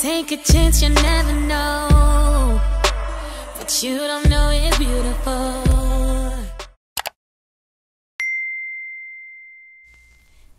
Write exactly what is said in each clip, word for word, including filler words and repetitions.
Take a chance, you never know. What you don't know is beautiful.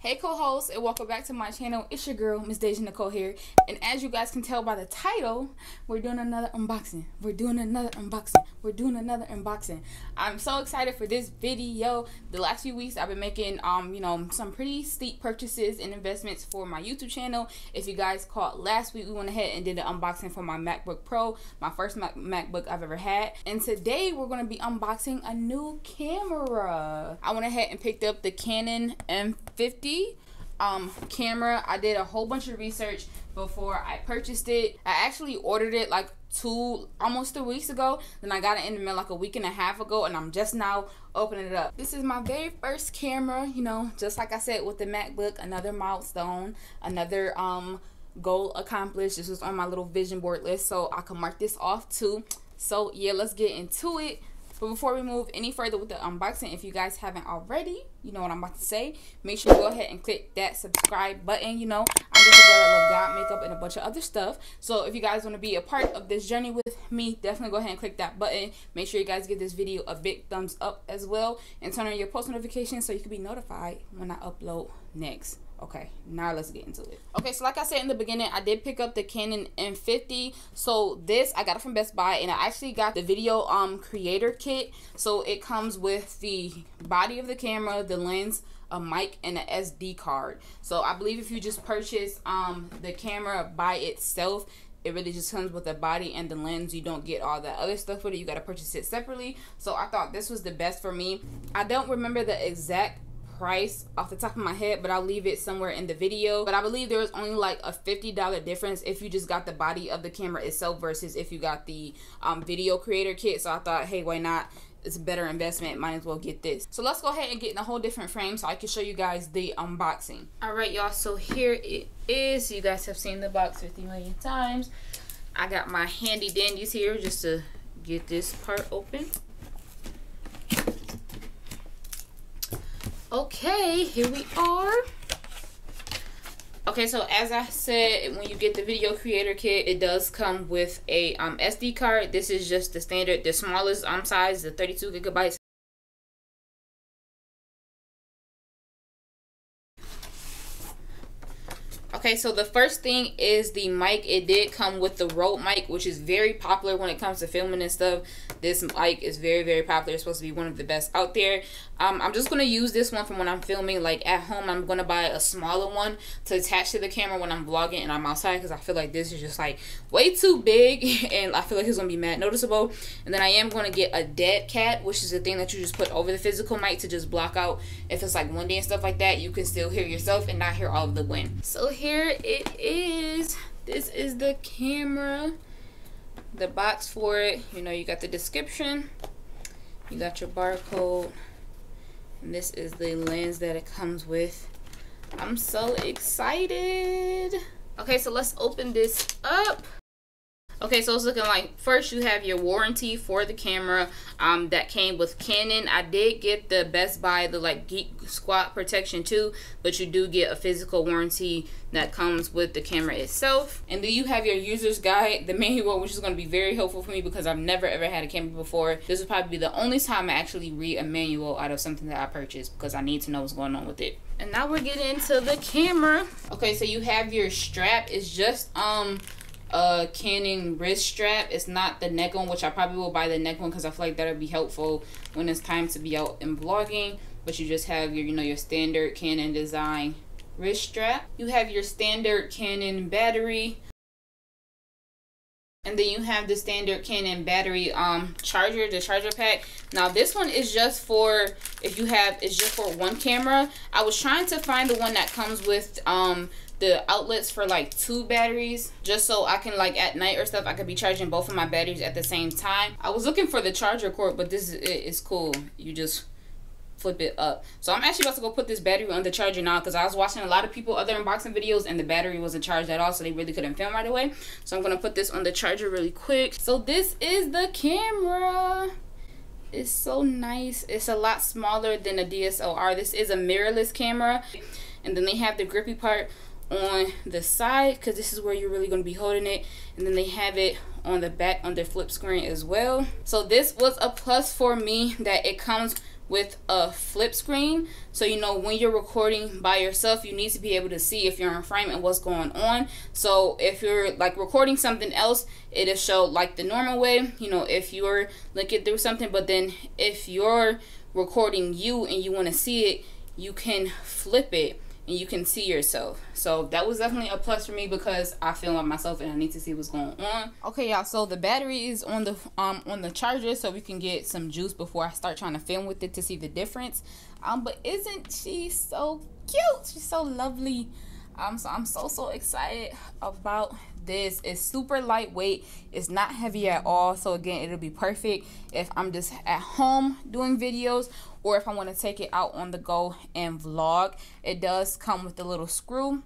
Hey co-hosts, and welcome back to my channel. It's your girl, Miss Deja Nicole here. And as you guys can tell by the title, we're doing another unboxing. We're doing another unboxing. We're doing another unboxing. I'm so excited for this video. The last few weeks, I've been making, um, you know, some pretty steep purchases and investments for my YouTube channel. If you guys caught last week, we went ahead and did an unboxing for my MacBook Pro, my first Mac MacBook I've ever had. And today, we're going to be unboxing a new camera. I went ahead and picked up the Canon M fifty. Um, camera. I did a whole bunch of research before I purchased it. I actually ordered it like two, almost three weeks ago. Then I got it in the mail like a week and a half ago, and I'm just now opening it up. This is my very first camera, you know, just like I said with the MacBook, another milestone, another um, goal accomplished. This was on my little vision board list, so I can mark this off too. So yeah, let's get into it. But before we move any further with the unboxing, if you guys haven't already, you know what I'm about to say, make sure you go ahead and click that subscribe button. You know, I'm just a girl that love God, makeup, and a bunch of other stuff. So if you guys want to be a part of this journey with me, definitely go ahead and click that button. Make sure you guys give this video a big thumbs up as well, and turn on your post notifications so you can be notified when I upload next. Okay, now let's get into it. Okay, so like I said in the beginning, I did pick up the Canon M fifty. So this, I got it from Best Buy, and I actually got the video um creator kit. So it comes with the body of the camera, the lens, a mic, and an S D card. So I believe if you just purchase um the camera by itself, it really just comes with the body and the lens. You don't get all that other stuff with it. You got to purchase it separately. So I thought this was the best for me. I don't remember the exact price off the top of my head, but I'll leave it somewhere in the video. But I believe there was only like a fifty dollar difference if you just got the body of the camera itself versus if you got the um, video creator kit. So I thought, hey, why not? It's a better investment, might as well get this. So let's go ahead and get in a whole different frame so I can show you guys the unboxing. All right, y'all, so here it is. You guys have seen the box fifty million times. I got my handy dandies here just to get this part open. Okay, here we are. Okay, so as I said, when you get the video creator kit, it does come with a um, S D card. This is just the standard, the smallest um, size, the thirty-two gigabytes. Okay, so the first thing is the mic. It did come with the Rode mic, which is very popular when it comes to filming and stuff. This mic is very, very popular. It's supposed to be one of the best out there. Um, I'm just going to use this one from when I'm filming. Like at home, I'm going to buy a smaller one to attach to the camera when I'm vlogging and I'm outside, because I feel like this is just like way too big and I feel like it's going to be mad noticeable. And then I am going to get a dead cat, which is the thing that you just put over the physical mic to just block out. If it's like windy and stuff like that, you can still hear yourself and not hear all of the wind. So here it is. This is the camera, the box for it. You know, you got the description, you got your barcode, and this is the lens that it comes with. I'm so excited. Okay, so let's open this up. Okay, so it's looking like first you have your warranty for the camera um, that came with Canon. I did get the Best Buy, the like Geek Squad protection too, but you do get a physical warranty that comes with the camera itself. And then you have your user's guide, the manual, which is going to be very helpful for me because I've never ever had a camera before. This will probably be the only time I actually read a manual out of something that I purchased, because I need to know what's going on with it. And now we're getting into the camera. Okay, so you have your strap. It's just um. a Canon wrist strap. It's not the neck one, which I probably will buy the neck one because I feel like that'll be helpful when it's time to be out and vlogging. But you just have your, you know, your standard Canon design wrist strap. You have your standard Canon battery, and then you have the standard Canon battery um charger, the charger pack. Now this one is just for if you have, it's just for one camera. I was trying to find the one that comes with um the outlets for like two batteries, just so I can like at night or stuff, I could be charging both of my batteries at the same time. I was looking for the charger cord, but this is it. It's cool, you just flip it up. So I'm actually about to go put this battery on the charger now, because I was watching a lot of people other unboxing videos and the battery wasn't charged at all, so they really couldn't film right away. So I'm gonna put this on the charger really quick. So this is the camera. It's so nice. It's a lot smaller than a D S L R. This is a mirrorless camera. And then they have the grippy part on the side, because this is where you're really going to be holding it, and then they have it on the back on their flip screen as well. So this was a plus for me, that it comes with a flip screen, so you know when you're recording by yourself, you need to be able to see if you're in frame and what's going on. So if you're like recording something else, it'll show like the normal way, you know, if you're looking through something. But then if you're recording you and you want to see it, you can flip it and you can see yourself. So that was definitely a plus for me, because I film on myself and I need to see what's going on. Okay, y'all, so the battery is on the um on the charger, so we can get some juice before I start trying to film with it to see the difference. Um but isn't she so cute? She's so lovely. Um so I'm so so excited about this. It's super lightweight, it's not heavy at all, so again, it'll be perfect if I'm just at home doing videos, or if I want to take it out on the go and vlog. It does come with a little screw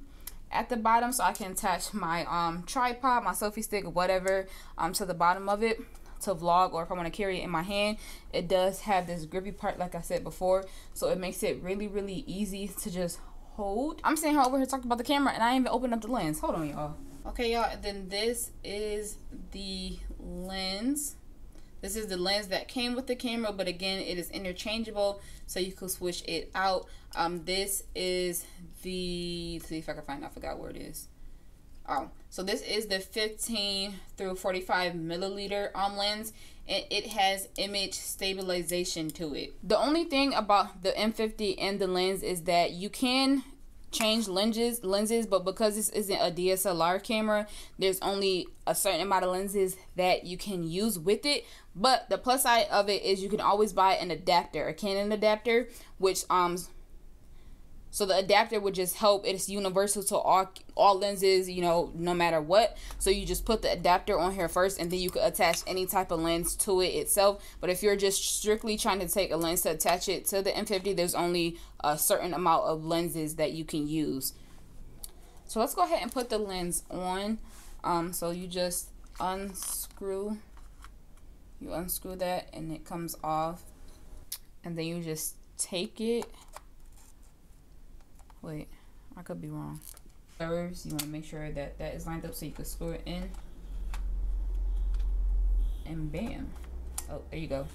at the bottom, so I can attach my um tripod, my selfie stick, whatever, um to the bottom of it to vlog, or if I want to carry it in my hand. It does have this grippy part, like I said before, so it makes it really really easy to just hold. I'm sitting here over here talking about the camera and I ain't even opened up the lens. Hold on, y'all. Okay, y'all, then this is the lens. This is the lens that came with the camera, but again, it is interchangeable, so you can switch it out. Um, this is the, let's see if I can find, I forgot where it is. Oh, so this is the fifteen through forty-five milliliter um, lens, and it has image stabilization to it. The only thing about the M fifty and the lens is that you can change lenses lenses but because this isn't a D S L R camera, there's only a certain amount of lenses that you can use with it. But the plus side of it is you can always buy an adapter, a Canon adapter, which um so the adapter would just help. It's universal to all all lenses, you know, no matter what. So you just put the adapter on here first, and then you could attach any type of lens to it itself. But if you're just strictly trying to take a lens to attach it to the M fifty, there's only a certain amount of lenses that you can use. So let's go ahead and put the lens on. Um, so you just unscrew, you unscrew that, and it comes off, and then you just take it. Wait, I could be wrong. Curves, you want to make sure that that is lined up so you can screw it in. And bam. Oh, there you go.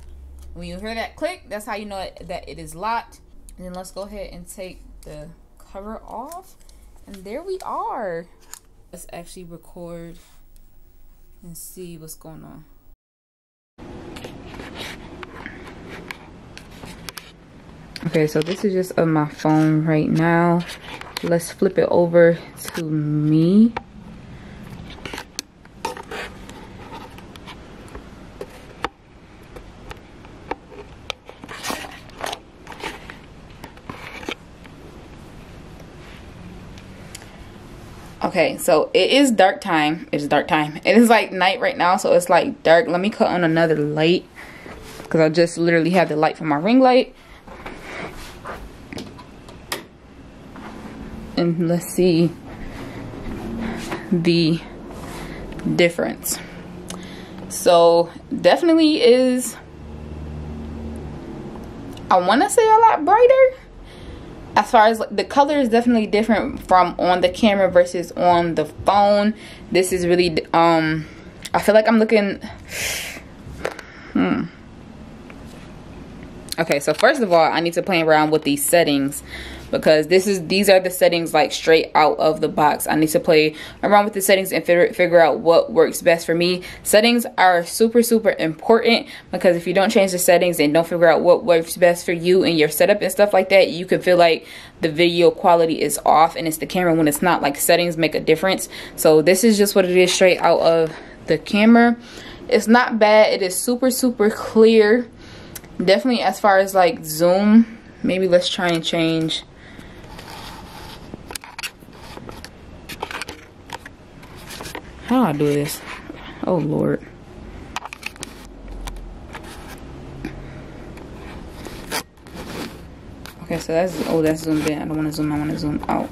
When you hear that click, that's how you know it, that it is locked. And then let's go ahead and take the cover off. And there we are. Let's actually record and see what's going on. Okay, so this is just on my phone right now. Let's flip it over to me. Okay, so it is dark time. It's dark time. It is like night right now, so it's like dark. Let me cut on another light, because I just literally have the light from my ring light. And let's see the difference. So definitely is, I want to say, a lot brighter. As far as the color is definitely different from on the camera versus on the phone. This is really um I feel like I'm looking hmm okay, so first of all, I need to play around with these settings, because this is these are the settings like straight out of the box. I need to play around with the settings and figure, figure out what works best for me. Settings are super, super important, because if you don't change the settings and don't figure out what works best for you and your setup and stuff like that, you can feel like the video quality is off, and it's the camera when it's not. Like, settings make a difference. So this is just what it is straight out of the camera. It's not bad. It is super, super clear. Definitely as far as like zoom, maybe let's try and change. How do I do this? Oh Lord. Okay, so that's, oh, that's zoomed in. I don't want to zoom, I want to zoom out.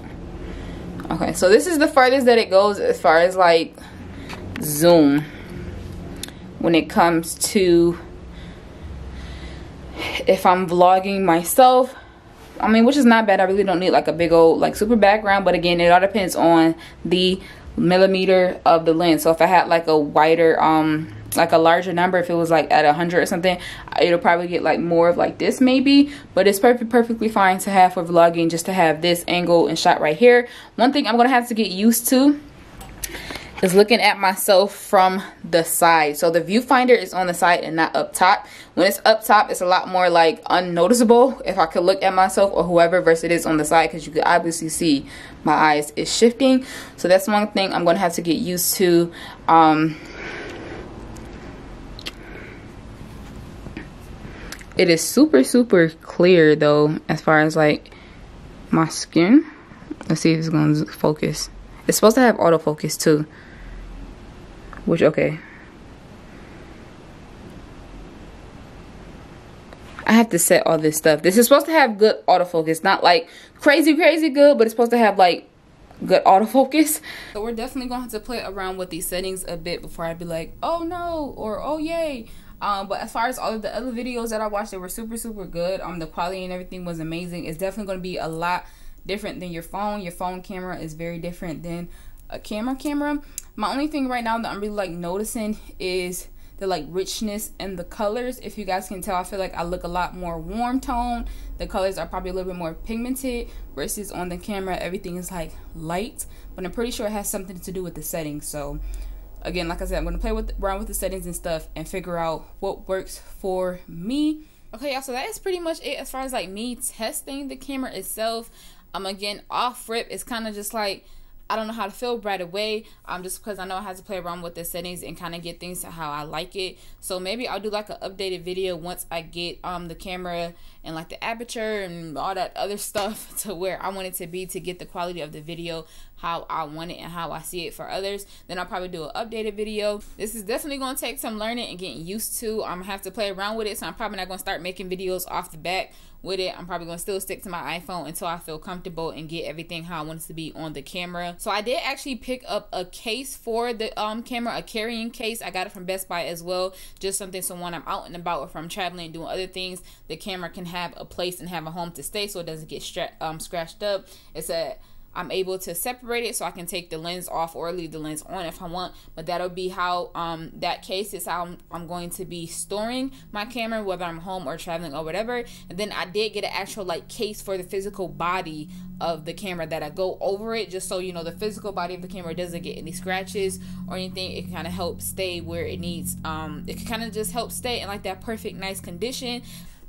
Okay, so this is the farthest that it goes as far as like zoom when it comes to if I'm vlogging myself I mean, which is not bad. I really don't need like a big old like super background, but again, it all depends on the millimeter of the lens. So if I had like a wider um like a larger number, if it was like at a hundred or something, it'll probably get like more of like this maybe, but it's perfect perfectly fine to have for vlogging, just to have this angle and shot right here. One thing I'm gonna have to get used to is looking at myself from the side. So the viewfinder is on the side and not up top. When it's up top, it's a lot more like unnoticeable if I could look at myself or whoever, versus it is on the side, because you could obviously see my eyes is shifting. So that's one thing I'm gonna have to get used to. um It is super, super clear though, as far as like my skin. Let's see if it's gonna focus. It's supposed to have autofocus too, which, okay. I have to set all this stuff. This is supposed to have good autofocus, not like crazy, crazy good, but it's supposed to have like good autofocus. So we're definitely gonna have to play around with these settings a bit before I'd be like, oh no, or oh yay. Um, but as far as all of the other videos that I watched, they were super, super good. Um, the quality and everything was amazing. It's definitely going to be a lot different than your phone. Your phone camera is very different than a camera camera. My only thing right now that I'm really like noticing is the like richness and the colors. If you guys can tell, I feel like I look a lot more warm tone. The colors are probably a little bit more pigmented, versus on the camera everything is like light. But I'm pretty sure it has something to do with the settings. So again, like I said, I'm going to play with, around with the settings and stuff and figure out what works for me. Okay, y'all, so that is pretty much it as far as, like, me testing the camera itself. Um, again, off rip, it's kind of just, like, I don't know how to feel right away, um, just because I know I have to play around with the settings and kind of get things to how I like it. So maybe I'll do, like, an updated video once I get um the camera and, like, the aperture and all that other stuff to where I want it to be, to get the quality of the video how I want it and how I see it for others. Then I'll probably do an updated video. This is definitely going to take some learning and getting used to. I'm gonna have to play around with it, so I'm probably not going to start making videos off the bat with it. I'm probably going to still stick to my iPhone until I feel comfortable and get everything how I want it to be on the camera. So I did actually pick up a case for the um camera, a carrying case. I got it from Best Buy as well, just something so when I'm out and about or if I'm traveling and doing other things, the camera can have a place and have a home to stay, so it doesn't get stra um, scratched up. It's a I'm able to separate it, so I can take the lens off or leave the lens on if I want. But that'll be how um, that case is how I'm, I'm going to be storing my camera, whether I'm home or traveling or whatever. And then I did get an actual like case for the physical body of the camera that I go over it, just so you know the physical body of the camera doesn't get any scratches or anything. It can kind of help stay where it needs. Um, it can kind of just help stay in like that perfect nice condition.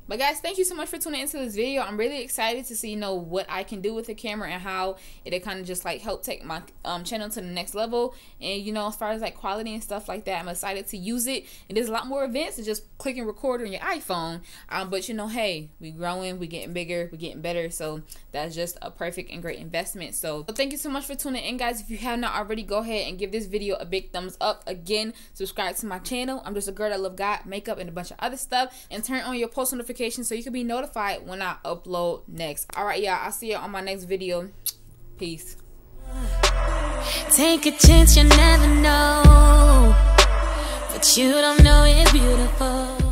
But guys, thank you so much for tuning into this video. I'm really excited to see, you know, what I can do with the camera and how it'll kind of just like help take my um, channel to the next level. And, you know, as far as like quality and stuff like that, I'm excited to use it. And there's a lot more events than just clicking record on your iPhone. Um, but, you know, hey, we're growing, we're getting bigger, we're getting better. So that's just a perfect and great investment. So, so thank you so much for tuning in, guys. If you have not already, go ahead and give this video a big thumbs up. Again, subscribe to my channel. I'm just a girl that love God, makeup, and a bunch of other stuff. And turn on your post notifications so you can be notified when I upload next. All right, y'all. I'll see you on my next video. Peace. Take a chance, you never know, but you don't know it's beautiful.